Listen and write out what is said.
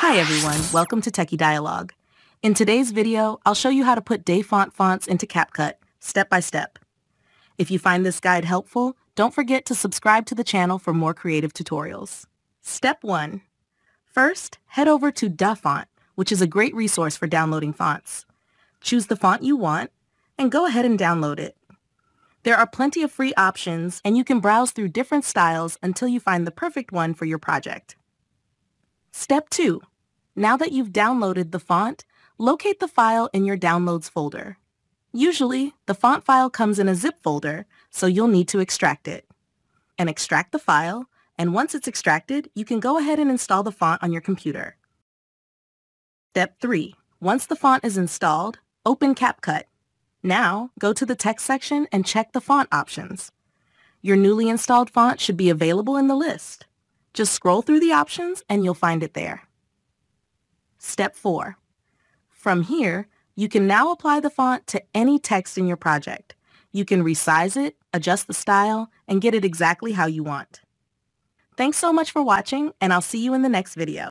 Hi everyone, welcome to Techie Dialogue. In today's video, I'll show you how to put DaFont fonts into CapCut, step by step. If you find this guide helpful, don't forget to subscribe to the channel for more creative tutorials. Step 1. First, head over to DaFont, which is a great resource for downloading fonts. Choose the font you want, and go ahead and download it. There are plenty of free options, and you can browse through different styles until you find the perfect one for your project. Step 2. Now that you've downloaded the font, locate the file in your Downloads folder. Usually, the font file comes in a zip folder, so you'll need to extract it. And extract the file, and once it's extracted, you can go ahead and install the font on your computer. Step 3. Once the font is installed, open CapCut. Now, go to the text section and check the font options. Your newly installed font should be available in the list. Just scroll through the options and you'll find it there. Step 4. From here, you can now apply the font to any text in your project. You can resize it, adjust the style, and get it exactly how you want. Thanks so much for watching, and I'll see you in the next video.